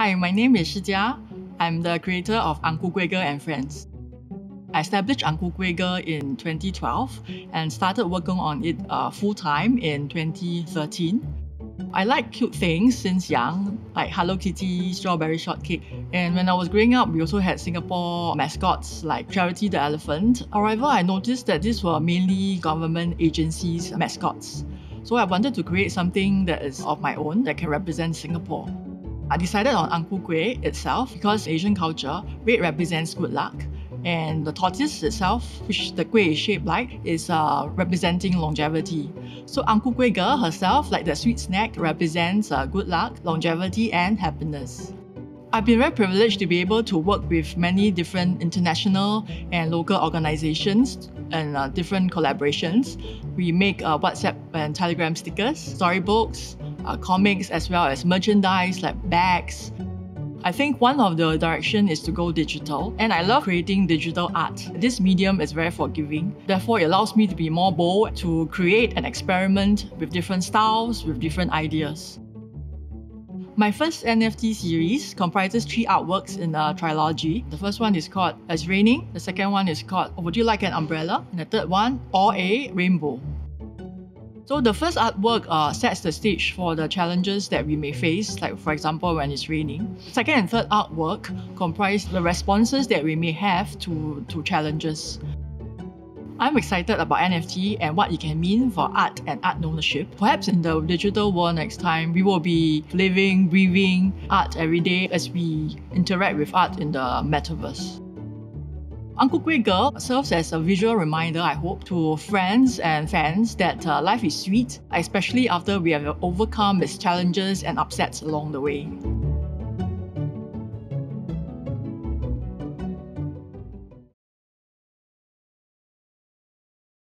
Hi, my name is Shijia. I'm the creator of Ang Ku Kueh Girl and Friends. I established Ang Ku Kueh Girl in 2012 and started working on it full-time in 2013. I like cute things since young, like Hello Kitty, Strawberry Shortcake. And when I was growing up, we also had Singapore mascots like Charity the Elephant. However, I noticed that these were mainly government agencies' mascots. So I wanted to create something that is of my own, that can represent Singapore. I decided on Ang Ku Kueh itself because Asian culture, red represents good luck. And the tortoise itself, which the kueh is shaped like, is representing longevity. So Ang Ku Kueh Girl herself, like the sweet snack, represents good luck, longevity and happiness. I've been very privileged to be able to work with many different international and local organizations and different collaborations. We make WhatsApp and Telegram stickers, storybooks, comics, as well as merchandise like bags. I think one of the directions is to go digital, and I love creating digital art. This medium is very forgiving, therefore it allows me to be more bold, to create and experiment with different styles, with different ideas. My first NFT series comprises three artworks in a trilogy. The first one is called It's Raining, the second one is called Would You Like an Umbrella, and the third one, Or a Rainbow. So the first artwork sets the stage for the challenges that we may face, like for example when it's raining. Second and third artwork comprise the responses that we may have to challenges. I'm excited about NFT and what it can mean for art and art ownership. Perhaps in the digital world next time, we will be living, breathing art every day as we interact with art in the metaverse. Ang Ku Kueh Girl serves as a visual reminder, I hope, to friends and fans that life is sweet, especially after we have overcome its challenges and upsets along the way.